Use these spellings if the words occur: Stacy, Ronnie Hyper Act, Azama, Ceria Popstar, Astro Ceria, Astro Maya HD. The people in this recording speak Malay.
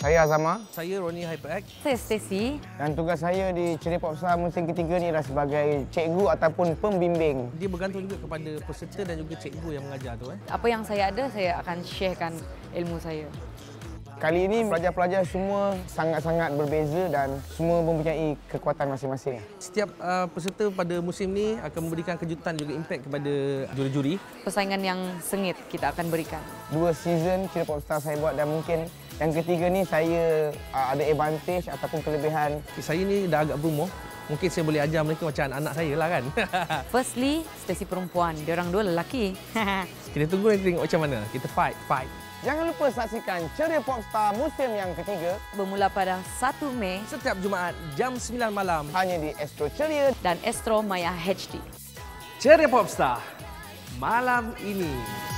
Saya Azama. Saya Ronnie Hyper Act. Saya Stacy. Dan tugas saya di Ceria Popstar musim ketiga ni adalah sebagai cikgu ataupun pembimbing. Dia bergantung juga kepada peserta dan juga cikgu yang mengajar tu. Apa yang saya ada, saya akan sharekan ilmu saya. Kali ini pelajar-pelajar semua sangat-sangat berbeza dan semua mempunyai kekuatan masing-masing. Setiap peserta pada musim ni akan memberikan kejutan juga impak kepada juri-juri. Persaingan yang sengit kita akan berikan. 2 season Ceria Popstar saya buat dan mungkin yang ketiga ni saya ada advantage ataupun kelebihan. Saya ni dah agak berumur. Mungkin saya boleh ajar mereka macam anak saya lah kan. Firstly, Stacy perempuan. Diorang 2 lelaki. Kita tunggu nanti tengok macam mana. Kita fight. Jangan lupa saksikan Ceria Popstar musim yang ketiga bermula pada 1 Mei setiap Jumaat jam 9 malam hanya di Astro Ceria dan Astro Maya HD. Ceria Popstar malam ini.